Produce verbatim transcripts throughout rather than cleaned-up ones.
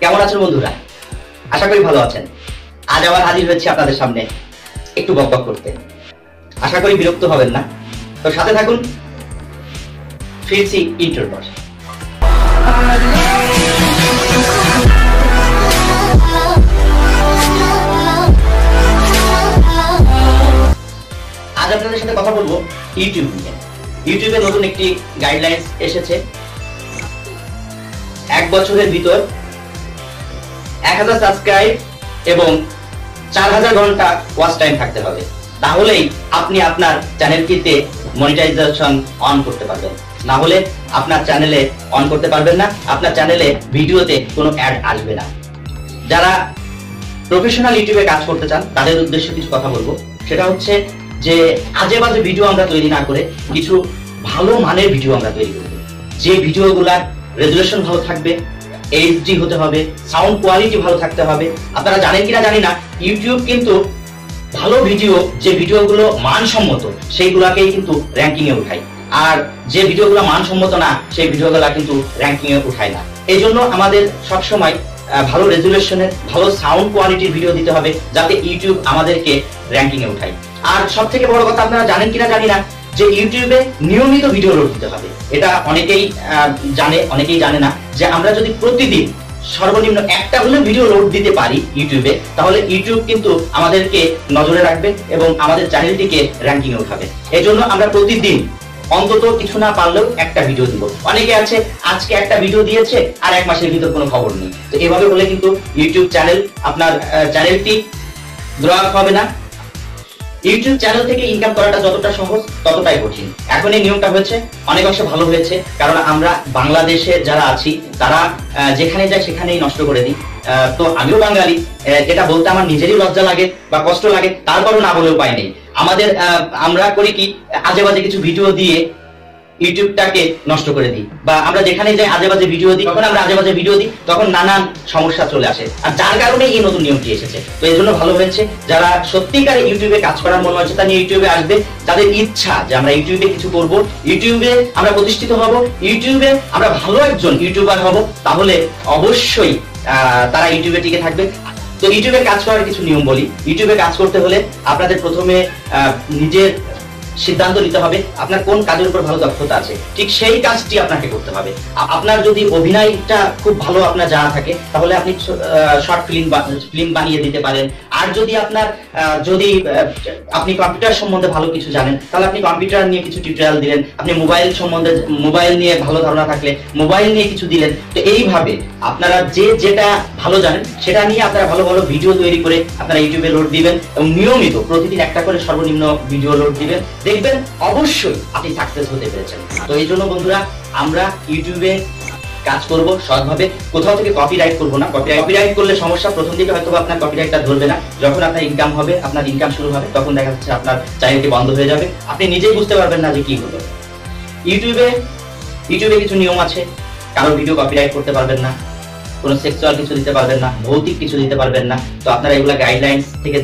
কেমন আছেন বন্ধুরা? আশা করি ভালো আছেন। আজ আবার হাজির হয়েছি আপনাদের সামনে একটু বকবক করতে। আশা করি বিরক্ত হবেন না, তো সাথে থাকুন। ফিরছি ইন্টারভিউ পর। আজ আপনাদের সাথে কথা বলবো ইউটিউব নিয়ে। ইউটিউবে নতুন একটি গাইডলাইন্স এসেছে, এক বছরের ভিতর এক হাজার সাবস্ক্রাইব এবং চার হাজার ঘন্টা ওয়াচ টাইম থাকতে হবে, তাহলেই আপনি আপনার চ্যানেলটিতে মনিটাইজেশন অন করতে পারবেন। না হলে আপনার চ্যানেলে অন করতে পারবেন না, আপনার চ্যানেলে ভিডিওতে কোনো অ্যাড আসবে না। যারা প্রফেশনাল ইউটিউবে কাজ করতে চান তাদের উদ্দেশ্যে কিছু কথা বলবো। সেটা হচ্ছে যে আজে বাজে ভিডিও আমরা তৈরি না করে কিছু ভালো মানের ভিডিও আমরা তৈরি করব, যে ভিডিওগুলার রেজুলেশন ভালো থাকবে, এইচডি হতে হবে, সাউন্ড কোয়ালিটি ভালো থাকতে হবে। আপনারা জানেন কিনা জানি না, ইউটিউব কিন্তু ভালো ভিডিও, যে ভিডিওগুলো মানসম্মত, সেইগুলাকেই কিন্তু র্যাঙ্কিং এ উঠায়। আর যে ভিডিওগুলো মানসম্মত না, সেই ভিডিওগুলা কিন্তু র্যাঙ্কিং এ উঠায় না। এই জন্য আমাদের সবসময় ভালো রেজুলেশনের, ভালো সাউন্ড কোয়ালিটির ভিডিও দিতে হবে, যাতে ইউটিউব আমাদেরকে র্যাঙ্কিং এ উঠায়। আর সব থেকে বড় কথা, আপনারা জানেন কিনা জানি না, যে ইউটিউবে নিয়মিত ভিডিও লোড দিতে হবে। এটা অনেকেই জানে, অনেকেই জানে না, যে আমরা যদি প্রতিদিন সর্বনিম্ন একটা হলেও ভিডিও লোড দিতে পারি ইউটিউবে, তাহলে ইউটিউব কিন্তু আমাদেরকে নজরে রাখবে এবং আমাদের চ্যানেলটিকে র্যাঙ্কিং এ উঠাবে। এই জন্য আমরা প্রতিদিন অন্তত কিছু না পারলেও একটা ভিডিও দিব। অনেকে আছে আজকে একটা ভিডিও দিয়েছে আর এক মাসের ভিতর কোনো খবর নেই। তো এভাবে হলে কিন্তু ইউটিউব চ্যানেল, আপনার চ্যানেলটি গ্রো আপ হবে না। ইউটিউব চ্যানেল থেকে ইনকাম করাটা যতটা সহজ ততটাই কঠিন। এখন এই নিয়মটা হয়েছে, অনেক অংশে ভালো হয়েছে, কারণ আমরা বাংলাদেশে যারা আছি তারা যেখানে যায় সেখানেই নষ্ট করে দিই। তো আমিও বাঙালি, যেটা বলতে আমার নিজেরই লজ্জা লাগে বা কষ্ট লাগে, তারপরও না বলেও উপায় নেই। আমাদের আমরা করি কি, আজে বাজে কিছু ভিডিও দিয়ে ইউটিউবটাকে নষ্ট করে দিই, বা আমরা যেখানে যাই আজে বাজে ভিডিও দিই। যখন আমরা আজে বাজে ভিডিও দিই তখন নানান সমস্যা চলে আসে, আর যার কারণে এই নতুন নিয়মটি এসেছে। তো এই জন্য ভালো হয়েছে। যারা সত্যিকারে ইউটিউবে কাজ করার মনে হচ্ছে তা নিয়ে ইউটিউবে আসবে, তাদের ইচ্ছা যে আমরা ইউটিউবে কিছু করব, ইউটিউবে আমরা প্রতিষ্ঠিত হব, ইউটিউবে আমরা ভালো একজন ইউটিউবার হব, তাহলে অবশ্যই তারা ইউটিউবে টিকে থাকবে। তো ইউটিউবে কাজ করার কিছু নিয়ম বলি। ইউটিউবে কাজ করতে হলে আপনাদের প্রথমে নিজের সিদ্ধান্ত নিতে হবে, আপনার কোন কাজের উপর ভালো দক্ষতা আছে, ঠিক সেই কাজটি আপনাকে করতে হবে। আপনার যদি অভিনয়টা খুব ভালো আপনার জানা থাকে, তাহলে আপনি শর্ট ফিল্ম ফিল্ম বানিয়ে দিতে পারেন। আর যদি আপনার যদি আপনি কম্পিউটার সম্বন্ধে ভালো কিছু জানেন, তাহলে আপনি কম্পিউটার নিয়ে কিছু টিউটোরিয়াল দিলেন। আপনি মোবাইল সম্বন্ধে, মোবাইল নিয়ে ভালো ধারণা থাকলে মোবাইল নিয়ে কিছু দিলেন। তো এইভাবে আপনারা যে যেটা ভালো জানেন সেটা নিয়ে আপনারা ভালো ভালো ভিডিও তৈরি করে আপনারা ইউটিউবে লোড দিবেন, এবং নিয়মিত প্রতিদিন একটা করে সর্বনিম্ন ভিডিও লোড দিবেন। দেখবেন অবশ্যই আপনি সাকসেস হতে পেরেছেন। তো এই জন্য বন্ধুরা, আমরা ইউটিউবে কাজ করব সৎভাবে, কোথাও থেকে কপিরাইট করব না। কপিরাইট করলে সমস্যা, প্রথম দিকে হয়তো আপনার কপিরাইটটা ধরবে না। যখন আপনার ইনকাম হবে, আপনার ইনকাম শুরু হবে, তখন দেখা যাচ্ছে আপনার চ্যানেলটি বন্ধ হয়ে যাবে, আপনি নিজেই বুঝতে পারবেন না যে কি হলো। ইউটিউবে ইউটিউবে কিছু নিয়ম আছে, কারো ভিডিও কপিরাইট করতে পারবেন না, কোনো সেক্সুয়াল কিছু দিতে পারবেন না, ভৌতিক কিছু দিতে পারবেন না। তো আপনারা এগুলো গাইডলাইন্স থেকে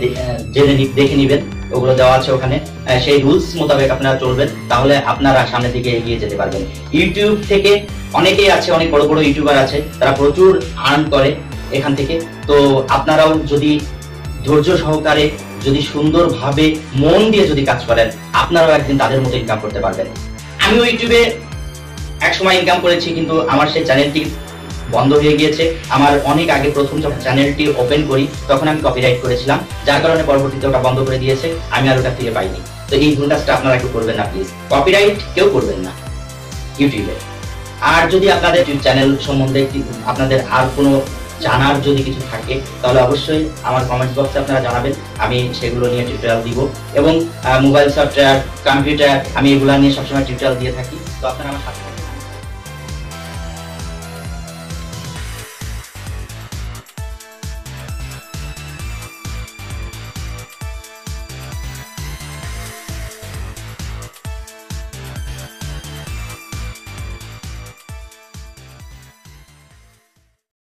জেনে দেখে নেবেন, ওগুলো দেওয়া আছে ওখানে। সেই রুলস মোতাবেক আপনারা চলবেন, তাহলে আপনারা সামনের দিকে এগিয়ে যেতে পারবেন। ইউটিউব থেকে অনেকেই আছে, অনেক বড় বড় ইউটিউবার আছে, তারা প্রচুর আর্ন করে এখান থেকে। তো আপনারাও যদি ধৈর্য সহকারে, যদি সুন্দরভাবে মন দিয়ে যদি কাজ করেন, আপনারাও একদিন তাদের মতো ইনকাম করতে পারবেন। আমিও ইউটিউবে এক সময় ইনকাম করেছি, কিন্তু আমার সেই চ্যানেলটি বন্ধ হয়ে গিয়েছে। আমার অনেক আগে প্রথম যখন চ্যানেলটি ওপেন করি তখন আমি কপিরাইট করেছিলাম, যার কারণে পরবর্তীতে ওটা বন্ধ করে দিয়েছে, আমি আর ওটা ফিরে পাইনি। তো এই ভুলটা আপনারা একটু করবেন না প্লিজ, কপিরাইট কেউ করবেন না ইউটিউবে। আর যদি আপনাদের চ্যানেল সম্বন্ধে আপনাদের আর কোনো জানার যদি কিছু থাকে, তাহলে অবশ্যই আমার কমেন্টস বক্সে আপনারা জানাবেন, আমি সেগুলো নিয়ে টিউটোরিয়াল দিব। এবং মোবাইল সফটওয়্যার, কম্পিউটার, আমি এগুলো নিয়ে সবসময় টিউটোরিয়াল দিয়ে থাকি। তো আপনারা আমার সাথে